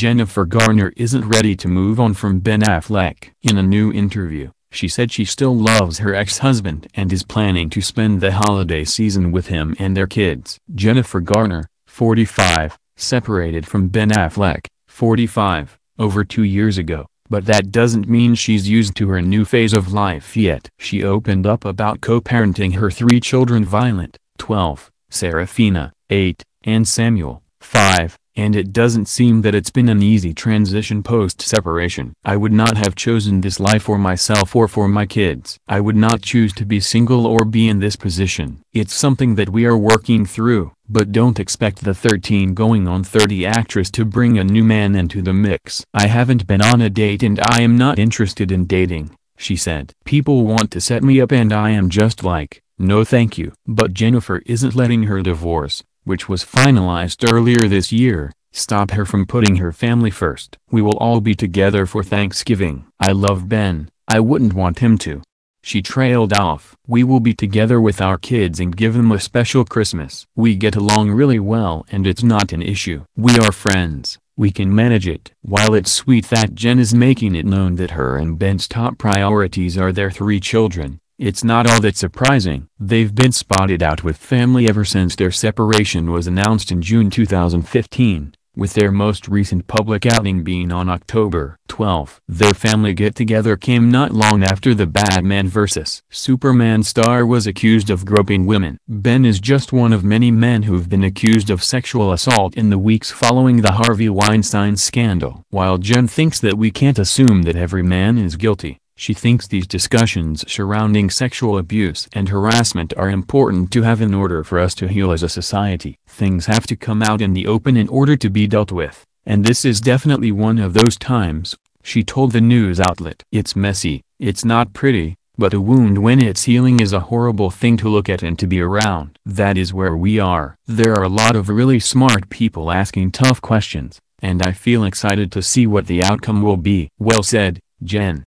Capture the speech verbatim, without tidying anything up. Jennifer Garner isn't ready to move on from Ben Affleck. In a new interview, she said she still loves her ex-husband and is planning to spend the holiday season with him and their kids. Jennifer Garner, forty-five, separated from Ben Affleck, forty-five, over two years ago, but that doesn't mean she's used to her new phase of life yet. She opened up about co-parenting her three children, Violet, twelve, Serafina, eight, and Samuel, five. And it doesn't seem that it's been an easy transition post-separation. I would not have chosen this life for myself or for my kids. I would not choose to be single or be in this position. It's something that we are working through. But don't expect the thirteen going on thirty actress to bring a new man into the mix. I haven't been on a date and I am not interested in dating, she said. People want to set me up and I am just like, no thank you. But Jennifer isn't letting her divorce, which was finalized earlier this year, stop her from putting her family first. We will all be together for Thanksgiving. I love Ben, I wouldn't want him to. She trailed off. We will be together with our kids and give them a special Christmas. We get along really well and it's not an issue. We are friends, we can manage it. While it's sweet that Jen is making it known that her and Ben's top priorities are their three children, it's not all that surprising. They've been spotted out with family ever since their separation was announced in June two thousand fifteen, with their most recent public outing being on October twelfth. Their family get-together came not long after the Batman versus. Superman star was accused of groping women. Ben is just one of many men who've been accused of sexual assault in the weeks following the Harvey Weinstein scandal. While Jen thinks that we can't assume that every man is guilty, she thinks these discussions surrounding sexual abuse and harassment are important to have in order for us to heal as a society. Things have to come out in the open in order to be dealt with, and this is definitely one of those times, she told the news outlet. It's messy, it's not pretty, but a wound when it's healing is a horrible thing to look at and to be around. That is where we are. There are a lot of really smart people asking tough questions, and I feel excited to see what the outcome will be. Well said, Jen.